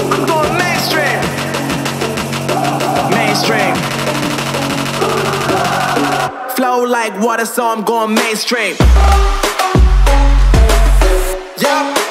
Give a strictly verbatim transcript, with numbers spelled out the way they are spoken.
I'm going mainstream. Mainstream. Flow like water, so I'm going mainstream. Yeah.